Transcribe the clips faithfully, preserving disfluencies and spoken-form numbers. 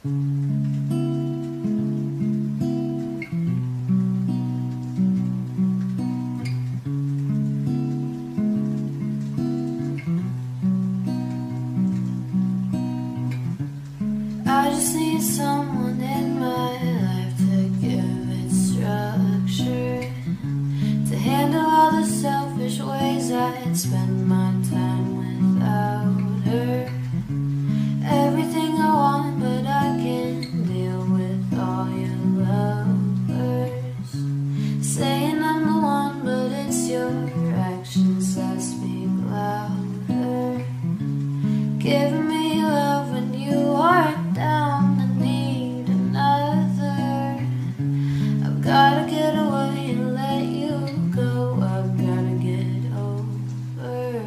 I just need someone in my life to give it structure, to handle all the selfish ways I had spent my time without her. Everything I want, but I can't deal with all your lovers saying I'm the one, but it's your actions that speak louder, giving me love when you are down and need another. I've gotta get away and let you go. I've gotta get over.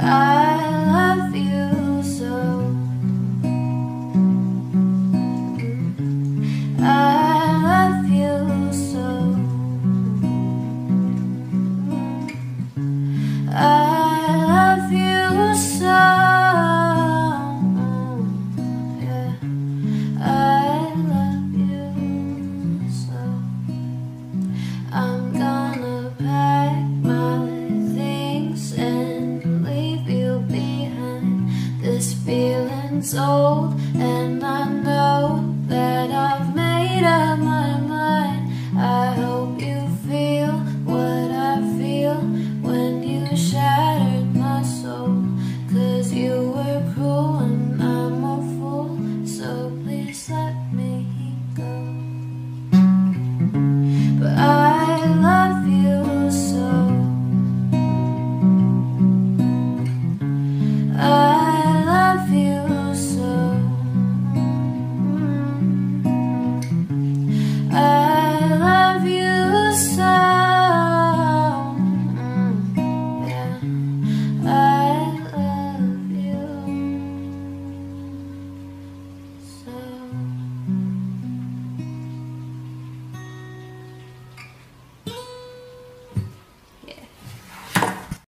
I love you so. I love you so. I love you so. This feeling's old, and I know that I've